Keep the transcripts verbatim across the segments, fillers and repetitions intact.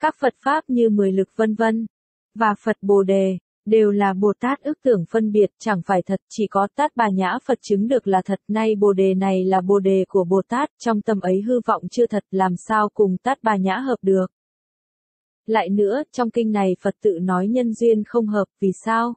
Các Phật Pháp như mười lực vân vân và Phật Bồ Đề, đều là Bồ Tát ước tưởng phân biệt, chẳng phải thật, chỉ có Tát Bà Nhã Phật chứng được là thật. Nay Bồ Đề này là Bồ Đề của Bồ Tát, trong tâm ấy hư vọng chưa thật, làm sao cùng Tát Bà Nhã hợp được. Lại nữa, trong kinh này Phật tự nói nhân duyên không hợp, vì sao?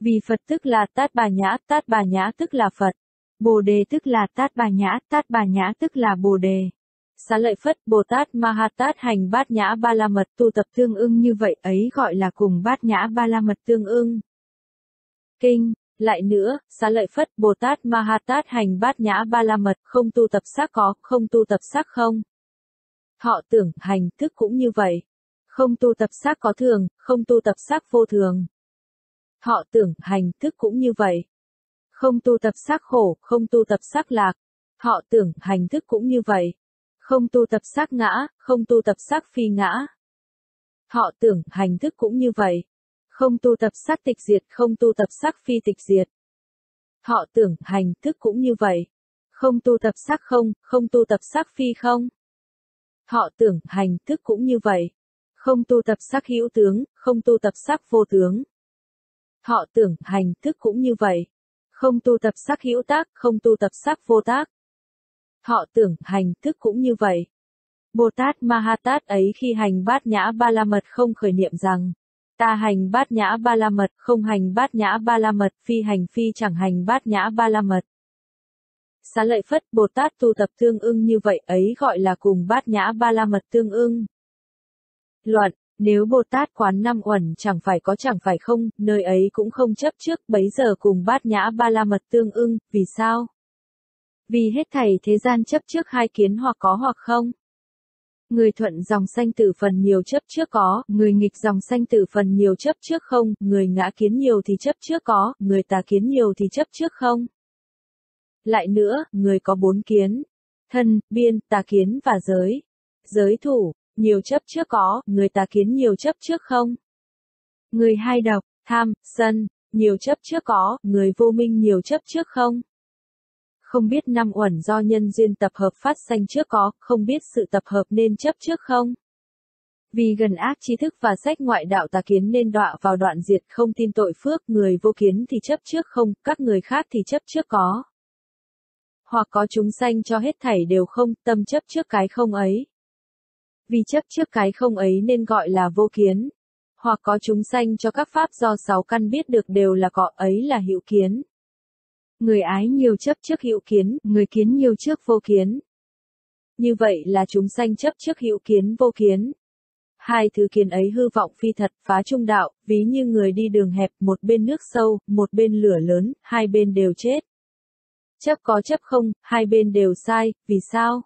Vì Phật tức là Tát Bà Nhã, Tát Bà Nhã tức là Phật, Bồ Đề tức là Tát Bà Nhã, Tát Bà Nhã tức là Bồ Đề. Xá Lợi Phất, Bồ Tát Ma Ha Tát hành bát nhã ba la mật, tu tập tương ưng như vậy ấy gọi là cùng bát nhã ba la mật tương ưng. Kinh. Lại nữa, Xá Lợi Phất, Bồ Tát Ma Ha Tát hành bát nhã ba la mật, không tu tập sắc có, không tu tập sắc không. Thọ tưởng, hành, thức cũng như vậy. Không tu tập sắc có thường, không tu tập sắc vô thường. Thọ tưởng, hành, thức cũng như vậy. Không tu tập sắc khổ, không tu tập sắc lạc. Thọ tưởng, hành, thức cũng như vậy. Không tu tập sắc ngã, không tu tập sắc phi ngã. Thọ tưởng, hành thức cũng như vậy. Không tu tập sắc tịch diệt, không tu tập sắc phi tịch diệt. Thọ tưởng, hành thức cũng như vậy. Không tu tập sắc không, không tu tập sắc phi không. Thọ tưởng, hành thức cũng như vậy. Không tu tập sắc hữu tướng, không tu tập sắc vô tướng. Thọ tưởng, hành thức cũng như vậy. Không tu tập sắc hữu tác, không tu tập sắc vô tác. Thọ tưởng, hành, thức cũng như vậy. Bồ Tát Ma Ha Tát ấy khi hành bát nhã ba la mật không khởi niệm rằng, ta hành bát nhã ba la mật, không hành bát nhã ba la mật, phi hành phi chẳng hành bát nhã ba la mật. Xá Lợi Phất, Bồ Tát tu tập tương ưng như vậy ấy gọi là cùng bát nhã ba la mật tương ưng. Luận, nếu Bồ Tát quán năm uẩn chẳng phải có chẳng phải không, nơi ấy cũng không chấp trước, bấy giờ cùng bát nhã ba la mật tương ưng, vì sao? Vì hết thảy thế gian chấp trước hai kiến hoặc có hoặc không. Người thuận dòng sanh tử phần nhiều chấp trước có, người nghịch dòng sanh tử phần nhiều chấp trước không, người ngã kiến nhiều thì chấp trước có, người tà kiến nhiều thì chấp trước không. Lại nữa, người có bốn kiến, thân, biên, tà kiến và giới. Giới thủ, nhiều chấp trước có, người tà kiến nhiều chấp trước không. Người hai độc, tham, sân, nhiều chấp trước có, người vô minh nhiều chấp trước không. Không biết năm uẩn do nhân duyên tập hợp phát sanh trước có, không biết sự tập hợp nên chấp trước không. Vì gần ác trí thức và sách ngoại đạo tà kiến nên đọa vào đoạn diệt, không tin tội phước, người vô kiến thì chấp trước không, các người khác thì chấp trước có. Hoặc có chúng sanh cho hết thảy đều không, tâm chấp trước cái không ấy. Vì chấp trước cái không ấy nên gọi là vô kiến. Hoặc có chúng sanh cho các pháp do sáu căn biết được đều là có, ấy là hữu kiến. Người ái nhiều chấp trước hữu kiến, người kiến nhiều trước vô kiến. Như vậy là chúng sanh chấp trước hữu kiến vô kiến. Hai thứ kiến ấy hư vọng phi thật, phá trung đạo, ví như người đi đường hẹp, một bên nước sâu, một bên lửa lớn, hai bên đều chết. Chấp có chấp không, hai bên đều sai, vì sao?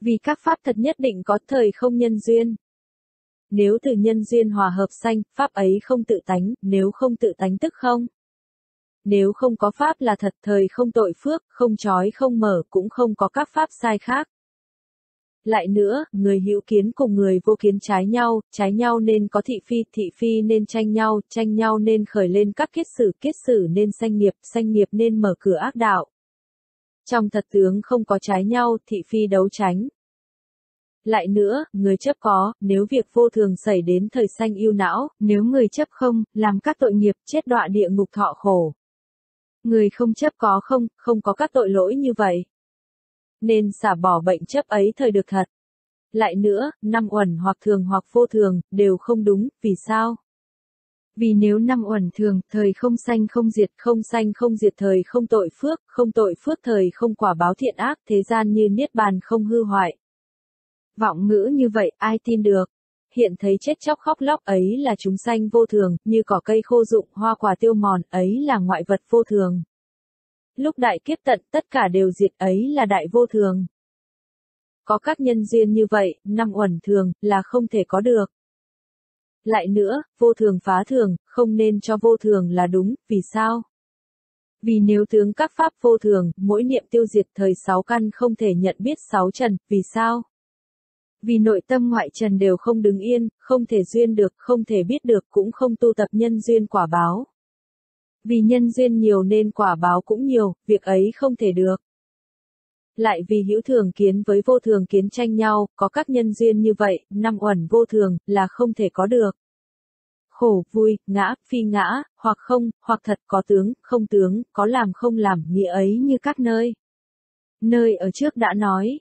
Vì các pháp thật nhất định có thời không nhân duyên. Nếu từ nhân duyên hòa hợp sanh, pháp ấy không tự tánh, nếu không tự tánh tức không. Nếu không có pháp là thật, thời không tội phước, không trói không mở, cũng không có các pháp sai khác. Lại nữa, người hữu kiến cùng người vô kiến trái nhau, trái nhau nên có thị phi, thị phi nên tranh nhau, tranh nhau nên khởi lên các kiết sử, kiết sử nên sanh nghiệp, sanh nghiệp nên mở cửa ác đạo. Trong thật tướng không có trái nhau, thị phi đấu tránh. Lại nữa, người chấp có, nếu việc vô thường xảy đến thời sanh ưu não, nếu người chấp không, làm các tội nghiệp, chết đọa địa ngục thọ khổ. Người không chấp có không, không có các tội lỗi như vậy. Nên xả bỏ bệnh chấp ấy thời được thật. Lại nữa, năm uẩn hoặc thường hoặc vô thường, đều không đúng, vì sao? Vì nếu năm uẩn thường, thời không sanh không diệt, không sanh không diệt thời không tội phước, không tội phước thời không quả báo thiện ác, thế gian như niết bàn không hư hoại. Vọng ngữ như vậy, ai tin được? Hiện thấy chết chóc khóc lóc ấy là chúng sanh vô thường, như cỏ cây khô rụng, hoa quả tiêu mòn, ấy là ngoại vật vô thường. Lúc đại kiếp tận tất cả đều diệt, ấy là đại vô thường. Có các nhân duyên như vậy, năm uẩn thường, là không thể có được. Lại nữa, vô thường phá thường, không nên cho vô thường là đúng, vì sao? Vì nếu tướng các pháp vô thường, mỗi niệm tiêu diệt thời sáu căn không thể nhận biết sáu trần, vì sao? Vì nội tâm ngoại trần đều không đứng yên, không thể duyên được, không thể biết được, cũng không tu tập nhân duyên quả báo. Vì nhân duyên nhiều nên quả báo cũng nhiều, việc ấy không thể được. Lại vì hữu thường kiến với vô thường kiến tranh nhau, có các nhân duyên như vậy, năm uẩn vô thường, là không thể có được. Khổ, vui, ngã, phi ngã, hoặc không, hoặc thật, có tướng, không tướng, có làm không làm, nghĩa ấy như các nơi. Nơi ở trước đã nói.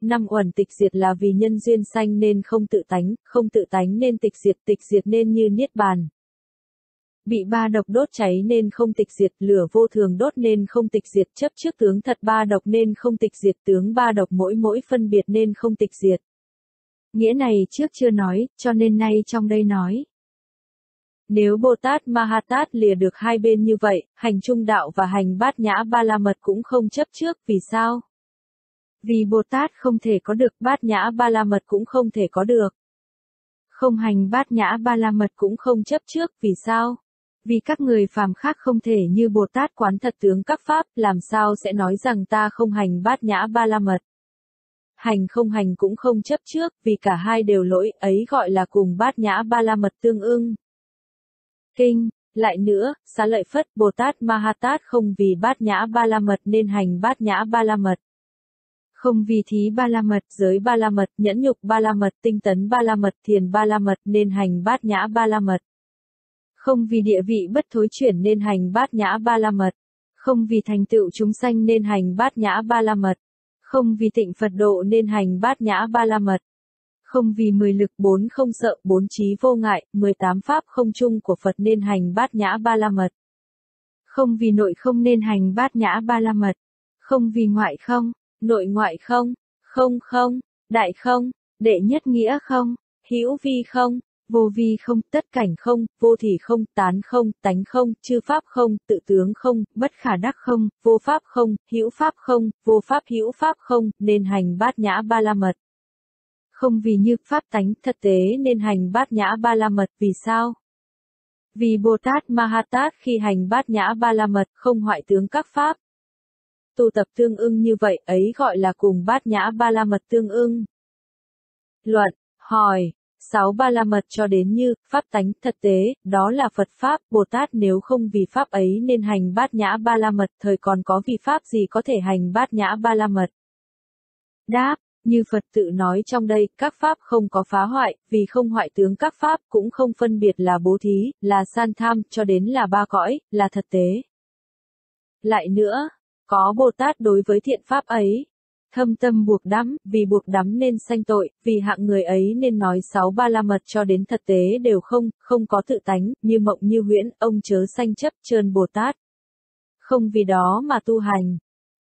Năm uẩn tịch diệt là vì nhân duyên sanh nên không tự tánh, không tự tánh nên tịch diệt, tịch diệt nên như niết bàn. Bị ba độc đốt cháy nên không tịch diệt, lửa vô thường đốt nên không tịch diệt, chấp trước tướng thật ba độc nên không tịch diệt, tướng ba độc mỗi mỗi phân biệt nên không tịch diệt. Nghĩa này trước chưa nói, cho nên nay trong đây nói. Nếu Bồ Tát Ma Ha Tát lìa được hai bên như vậy, hành trung đạo và hành bát nhã ba la mật cũng không chấp trước, vì sao? Vì Bồ Tát không thể có được, bát nhã ba la mật cũng không thể có được. Không hành bát nhã ba la mật cũng không chấp trước, vì sao? Vì các người phàm khác không thể như Bồ Tát quán thật tướng các pháp, làm sao sẽ nói rằng ta không hành bát nhã ba la mật. Hành không hành cũng không chấp trước, vì cả hai đều lỗi, ấy gọi là cùng bát nhã ba la mật tương ưng. Kinh, lại nữa, Xá Lợi Phất, Bồ Tát Ma Ha Tát không vì bát nhã ba la mật nên hành bát nhã ba la mật. Không vì thí ba la mật, giới ba la mật, nhẫn nhục ba la mật, tinh tấn ba la mật, thiền ba la mật nên hành bát nhã ba la mật. Không vì địa vị bất thối chuyển nên hành bát nhã ba la mật. Không vì thành tựu chúng sanh nên hành bát nhã ba la mật. Không vì tịnh Phật độ nên hành bát nhã ba la mật. Không vì mười lực bốn không sợ, bốn trí vô ngại, mười tám pháp không chung của Phật nên hành bát nhã ba la mật. Không vì nội không nên hành bát nhã ba la mật. Không vì ngoại không, nội ngoại không, không không, đại không, đệ nhất nghĩa không, hữu vi không, vô vi không, tất cảnh không, vô thỉ không, tán không, tánh không, chư pháp không, tự tướng không, bất khả đắc không, vô pháp không, hữu pháp không, vô pháp hữu pháp không, nên hành bát nhã ba la mật. Không vì như pháp tánh thật tế nên hành bát nhã ba la mật, vì sao? Vì Bồ Tát Ma Ha Tát khi hành bát nhã ba la mật không hoại tướng các pháp. Tu tập tương ưng như vậy ấy gọi là cùng bát nhã ba la mật tương ưng. Luận, hỏi. Sáu ba la mật cho đến như, pháp tánh, thật tế, đó là Phật Pháp, Bồ Tát nếu không vì Pháp ấy nên hành bát nhã ba la mật, thời còn có vì Pháp gì có thể hành bát nhã ba la mật. Đáp, như Phật tự nói trong đây, các Pháp không có phá hoại, vì không hoại tướng các Pháp, cũng không phân biệt là bố thí, là san tham, cho đến là ba cõi, là thật tế. Lại nữa, có Bồ Tát đối với thiện Pháp ấy. Thâm tâm buộc đắm, vì buộc đắm nên sanh tội, vì hạng người ấy nên nói sáu ba la mật cho đến thật tế đều không, không có tự tánh, như mộng như huyễn, ông chớ sanh chấp trơn Bồ Tát. Không vì đó mà tu hành.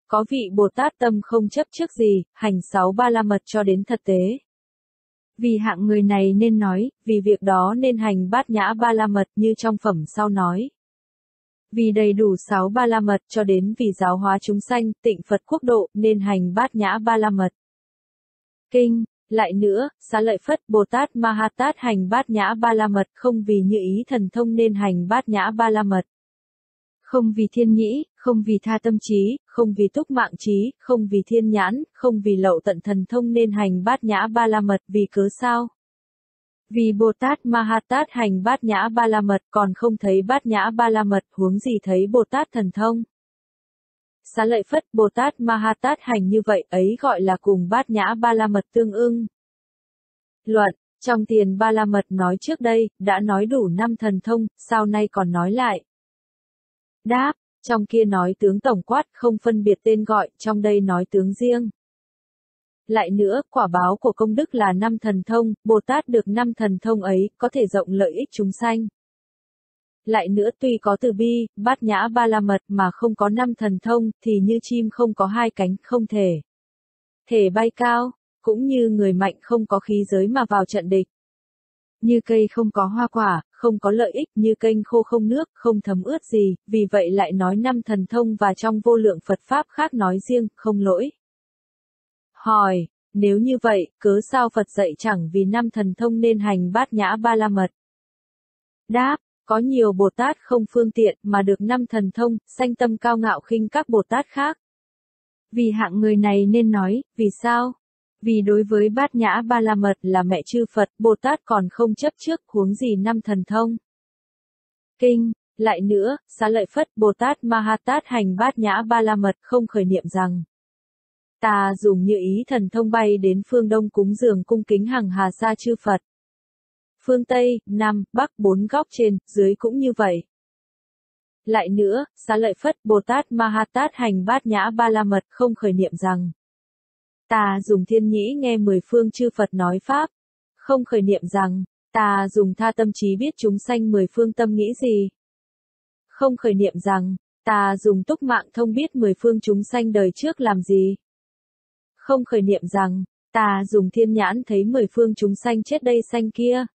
Có vị Bồ Tát tâm không chấp trước gì, hành sáu ba la mật cho đến thật tế. Vì hạng người này nên nói, vì việc đó nên hành bát nhã ba la mật như trong phẩm sau nói. Vì đầy đủ sáu ba la mật cho đến vì giáo hóa chúng sanh, tịnh Phật quốc độ, nên hành bát nhã ba la mật. Kinh, lại nữa, Xá Lợi Phất, Bồ Tát Ma Ha Tát hành bát nhã ba la mật không vì như ý thần thông nên hành bát nhã ba la mật. Không vì thiên nhĩ, không vì tha tâm trí, không vì túc mạng trí, không vì thiên nhãn, không vì lậu tận thần thông nên hành bát nhã ba la mật, vì cớ sao? Vì Bồ Tát Ma Ha Tát hành bát nhã ba la mật còn không thấy bát nhã ba la mật, huống gì thấy Bồ Tát thần thông. Xá Lợi Phất, Bồ Tát Ma Ha Tát hành như vậy ấy gọi là cùng bát nhã ba la mật tương ưng. Luận, trong tiền ba la mật nói trước đây, đã nói đủ năm thần thông, sao nay còn nói lại? Đáp, trong kia nói tướng tổng quát không phân biệt tên gọi, trong đây nói tướng riêng. Lại nữa, quả báo của công đức là năm thần thông, Bồ Tát được năm thần thông ấy, có thể rộng lợi ích chúng sanh. Lại nữa, tuy có từ bi, bát nhã ba la mật mà không có năm thần thông, thì như chim không có hai cánh, không thể. Thể bay cao, cũng như người mạnh không có khí giới mà vào trận địch. Như cây không có hoa quả, không có lợi ích, như kênh khô không nước, không thấm ướt gì, vì vậy lại nói năm thần thông và trong vô lượng Phật Pháp khác nói riêng, không lỗi. Hỏi, nếu như vậy, cớ sao Phật dạy chẳng vì năm thần thông nên hành bát nhã ba la mật? Đáp, có nhiều Bồ Tát không phương tiện mà được năm thần thông, sanh tâm cao ngạo khinh các Bồ Tát khác. Vì hạng người này nên nói, vì sao? Vì đối với bát nhã ba la mật là mẹ chư Phật, Bồ Tát còn không chấp trước, huống gì năm thần thông. Kinh, lại nữa, Xá Lợi Phất, Bồ Tát Ma Ha Tát hành bát nhã ba la mật không khởi niệm rằng. Ta dùng như ý thần thông bay đến phương Đông cúng dường cung kính hằng hà sa chư Phật. Phương Tây, Nam, Bắc, bốn góc trên, dưới cũng như vậy. Lại nữa, Xá Lợi Phất, Bồ Tát Ma Ha Tát hành bát nhã ba la mật không khởi niệm rằng. Ta dùng thiên nhĩ nghe mười phương chư Phật nói Pháp. Không khởi niệm rằng, ta dùng tha tâm trí biết chúng sanh mười phương tâm nghĩ gì. Không khởi niệm rằng, ta dùng túc mạng thông biết mười phương chúng sanh đời trước làm gì. Không khởi niệm rằng, ta dùng thiên nhãn thấy mười phương chúng sanh chết đây sanh kia.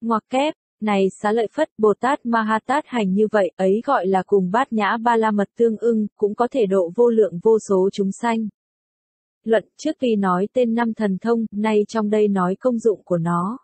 Ngoặc kép, này Xá Lợi Phất Bồ Tát Ma Ha Tát hành như vậy ấy gọi là cùng bát nhã ba la mật tương ưng, cũng có thể độ vô lượng vô số chúng sanh. Luận trước khi nói tên năm thần thông, nay trong đây nói công dụng của nó.